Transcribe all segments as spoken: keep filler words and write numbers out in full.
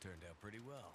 Turned out pretty well.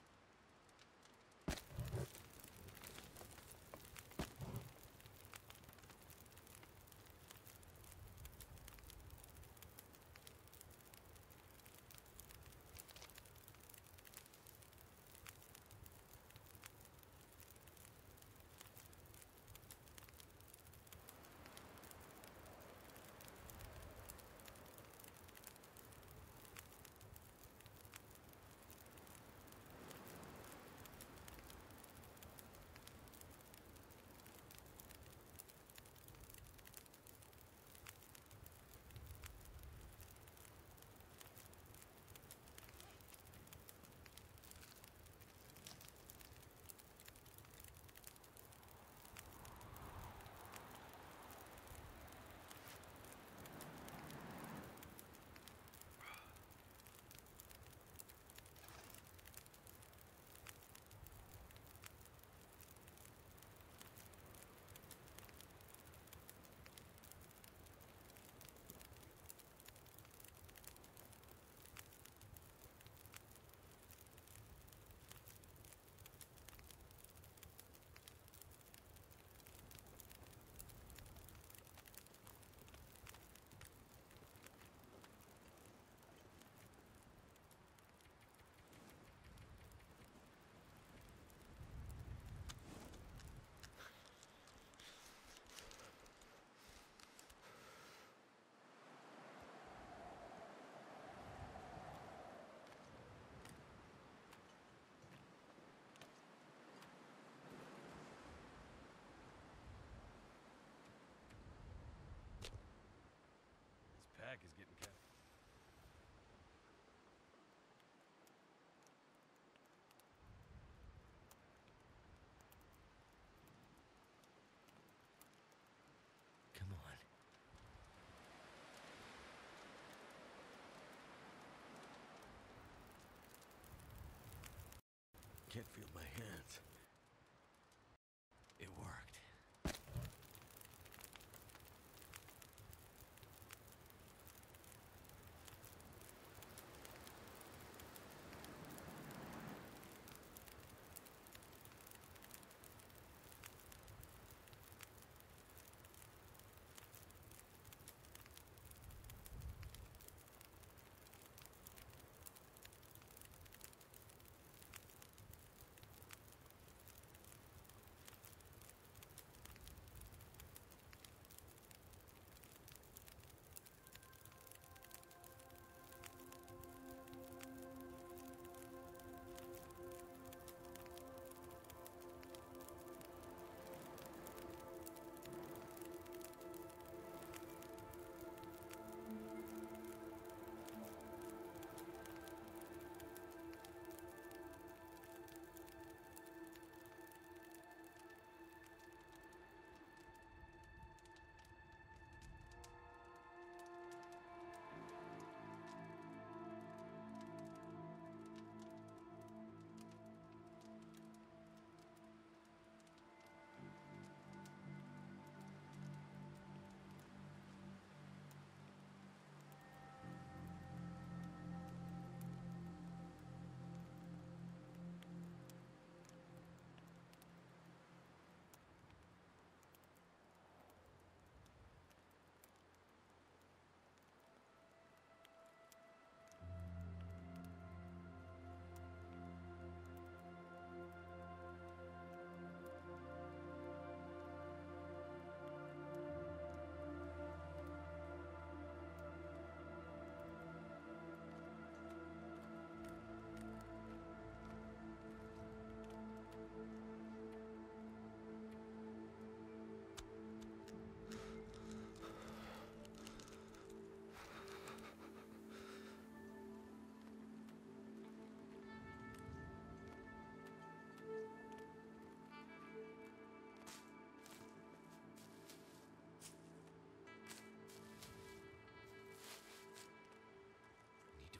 Pack is getting cut. Come on. Can't feel my hands. It worked.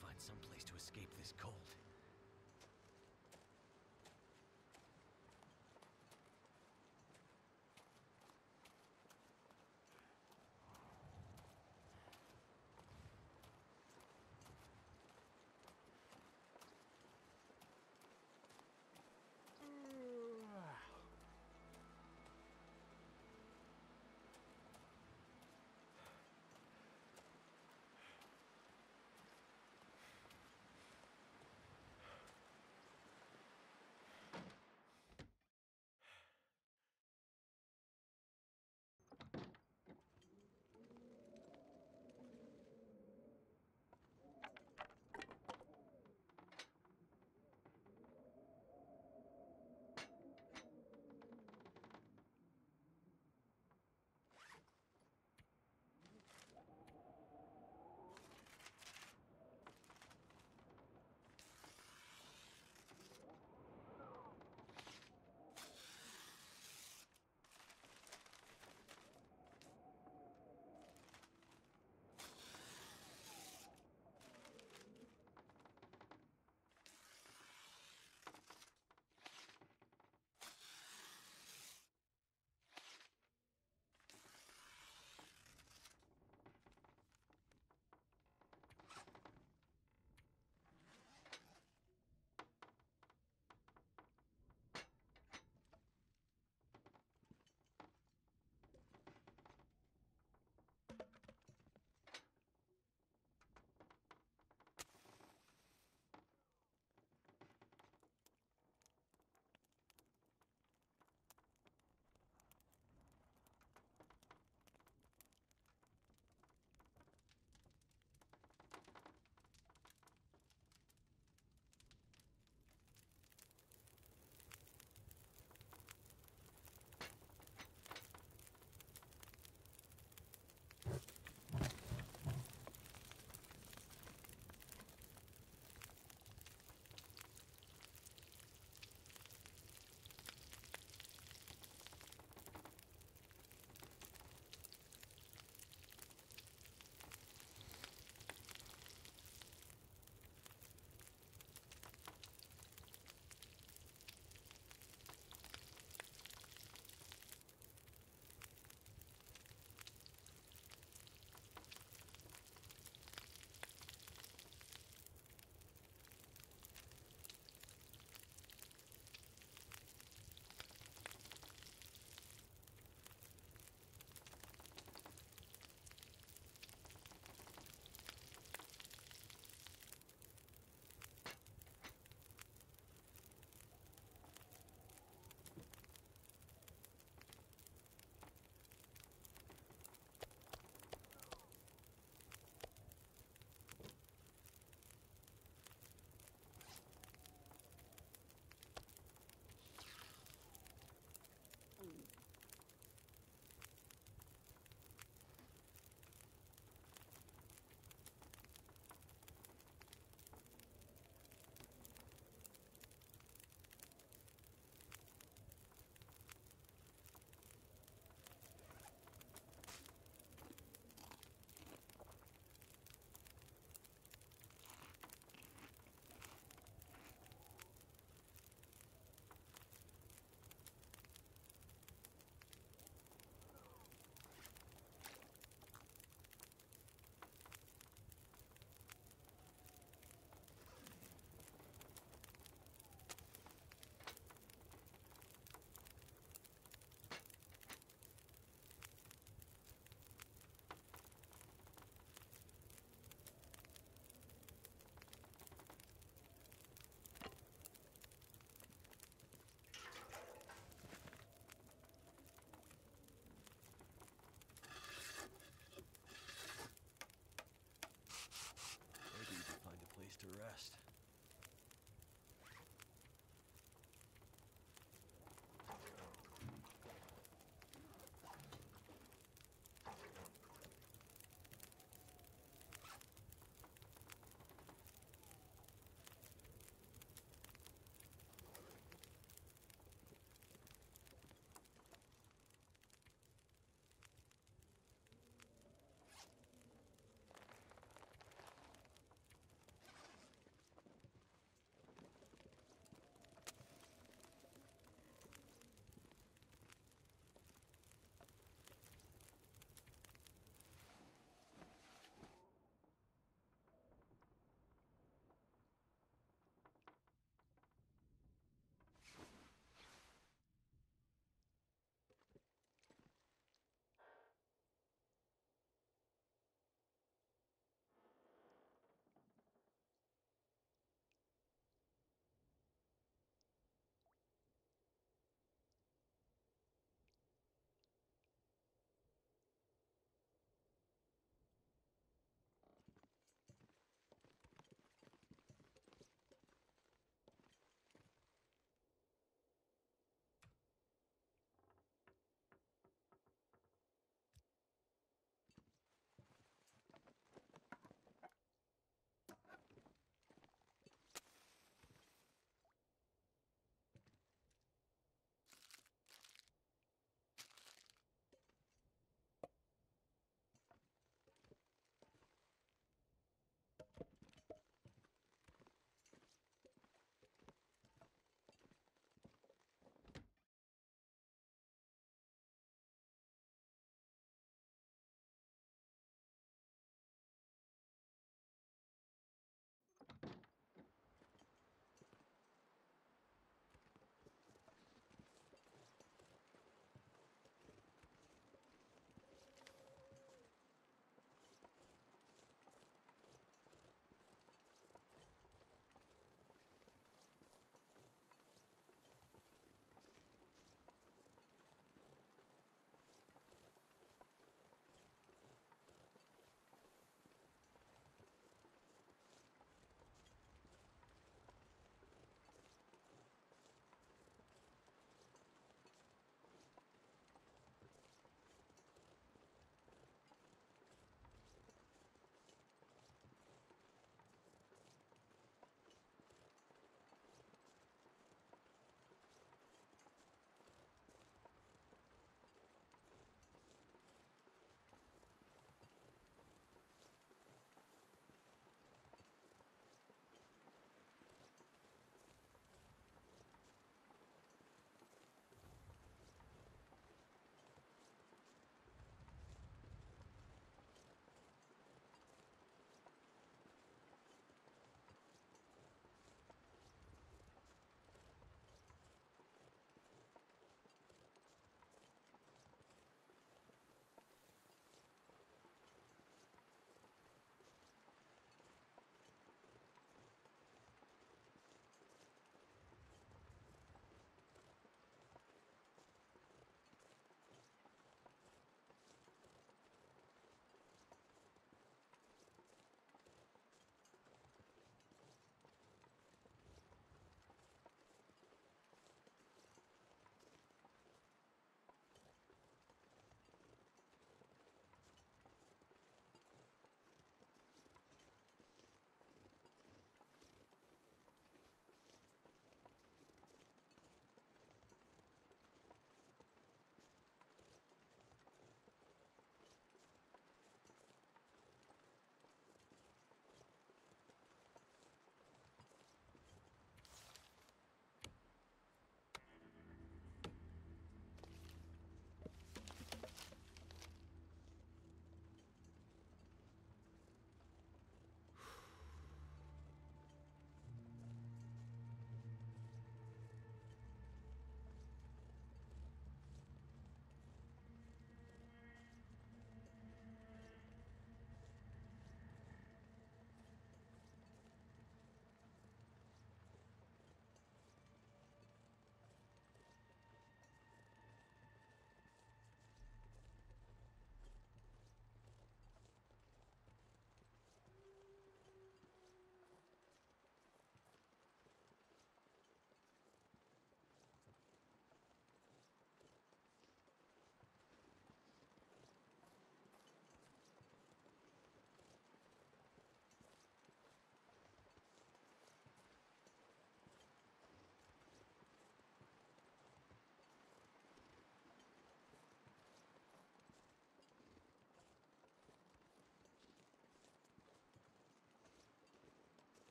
Find some place to escape this cold.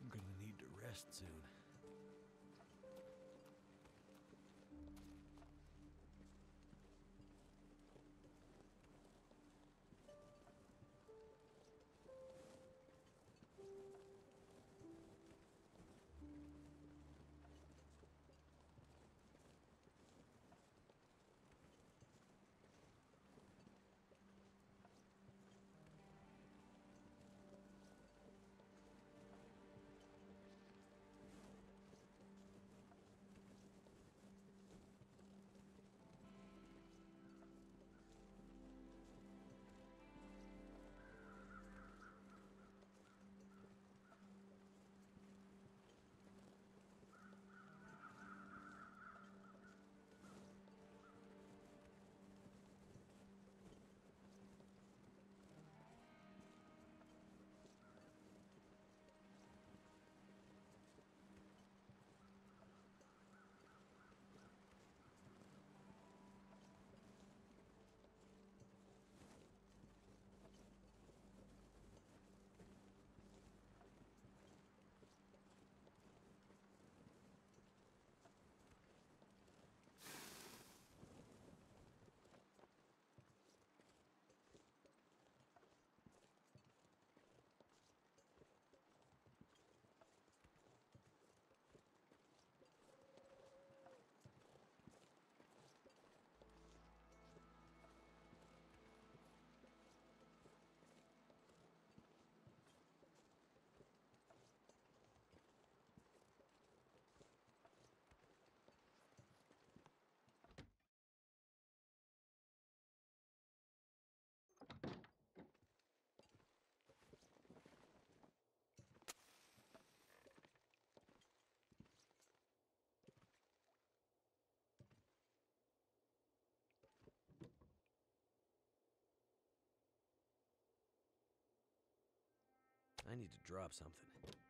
I'm gonna need to rest soon. I need to drop something.